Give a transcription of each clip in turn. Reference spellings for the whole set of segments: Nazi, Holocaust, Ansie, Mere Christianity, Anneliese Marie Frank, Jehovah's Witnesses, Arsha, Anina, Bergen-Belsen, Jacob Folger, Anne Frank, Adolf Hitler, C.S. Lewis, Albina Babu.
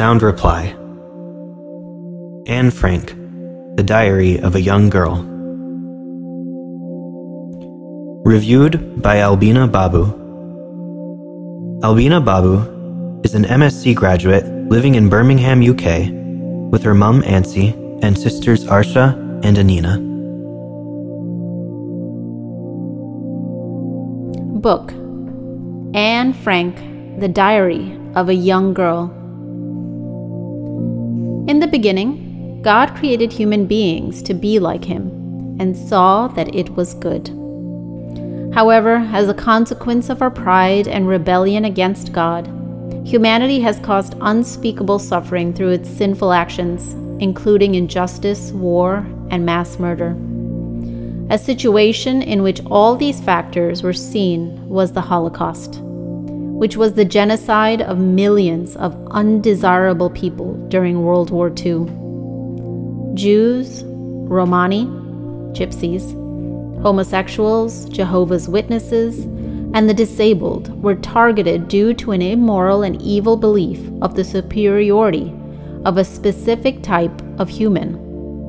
Sound reply. Anne Frank, The Diary of a Young Girl. Reviewed by Albina Babu. Albina Babu is an MSc graduate living in Birmingham, UK, with her mum Ansie and sisters Arsha and Anina. Book: Anne Frank, The Diary of a Young Girl. In the beginning, God created human beings to be like Him and saw that it was good. However, as a consequence of our pride and rebellion against God, humanity has caused unspeakable suffering through its sinful actions, including injustice, war, and mass murder. A situation in which all these factors were seen was the Holocaust, which was the genocide of millions of undesirable people during World War II. Jews, Romani, Gypsies, homosexuals, Jehovah's Witnesses, and the disabled were targeted due to an immoral and evil belief of the superiority of a specific type of human,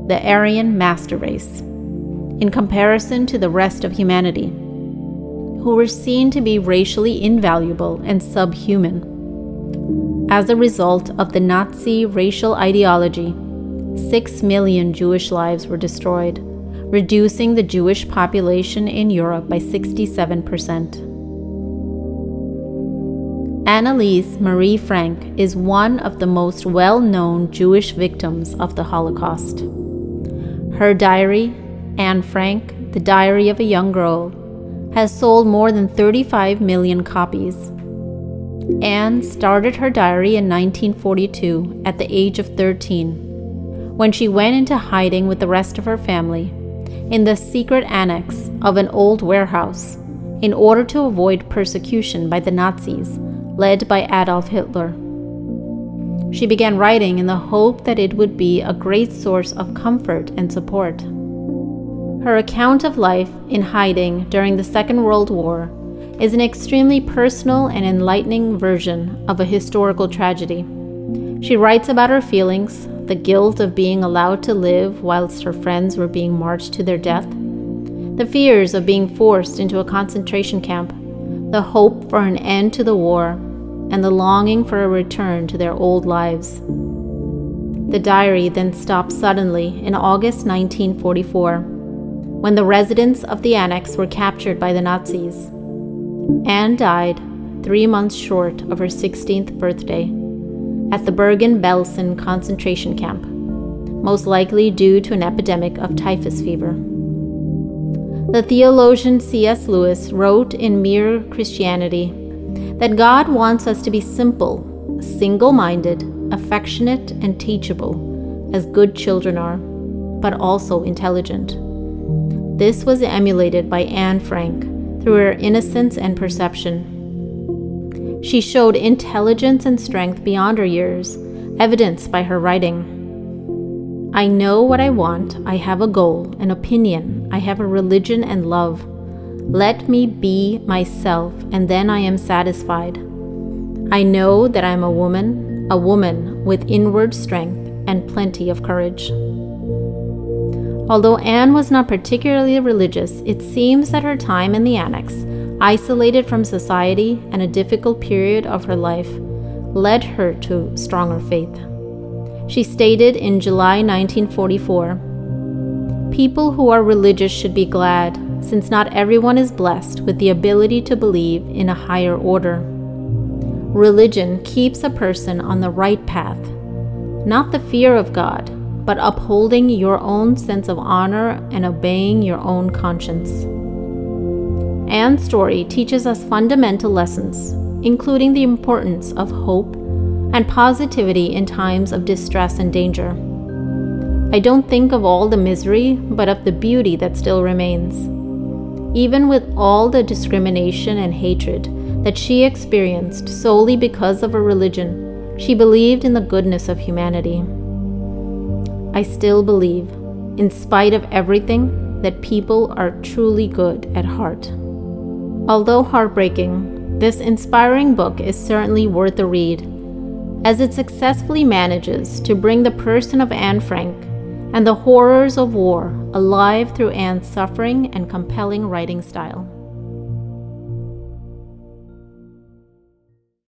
the Aryan master race, in comparison to the rest of humanity, who were seen to be racially invaluable and subhuman. As a result of the Nazi racial ideology, 6 million Jewish lives were destroyed, reducing the Jewish population in Europe by 67%. Anneliese Marie Frank is one of the most well-known Jewish victims of the Holocaust. Her diary, Anne Frank, The Diary of a Young Girl, has sold more than 35 million copies. Anne started her diary in 1942 at the age of 13, when she went into hiding with the rest of her family in the secret annex of an old warehouse in order to avoid persecution by the Nazis led by Adolf Hitler. She began writing in the hope that it would be a great source of comfort and support. Her account of life in hiding during the Second World War is an extremely personal and enlightening version of a historical tragedy. She writes about her feelings, the guilt of being allowed to live whilst her friends were being marched to their death, the fears of being forced into a concentration camp, the hope for an end to the war, and the longing for a return to their old lives. The diary then stopped suddenly in August 1944, when the residents of the annex were captured by the Nazis. Anne died 3 months short of her 16th birthday, at the Bergen-Belsen concentration camp, most likely due to an epidemic of typhus fever. The theologian C.S. Lewis wrote in Mere Christianity that God wants us to be simple, single-minded, affectionate, and teachable, as good children are, but also intelligent. This was emulated by Anne Frank through her innocence and perception. She showed intelligence and strength beyond her years, evidenced by her writing. I know what I want, I have a goal, an opinion, I have a religion and love. Let me be myself, and then I am satisfied. I know that I am a woman with inward strength and plenty of courage. Although Anne was not particularly religious, it seems that her time in the annex, isolated from society and a difficult period of her life, led her to stronger faith. She stated in July 1944, "People who are religious should be glad, since not everyone is blessed with the ability to believe in a higher order. Religion keeps a person on the right path, not the fear of God, but upholding your own sense of honor and obeying your own conscience." Anne's story teaches us fundamental lessons, including the importance of hope and positivity in times of distress and danger. I don't think of all the misery, but of the beauty that still remains. Even with all the discrimination and hatred that she experienced solely because of her religion, she believed in the goodness of humanity. I still believe, in spite of everything, that people are truly good at heart. Although heartbreaking, this inspiring book is certainly worth a read, as it successfully manages to bring the person of Anne Frank and the horrors of war alive through Anne's suffering and compelling writing style.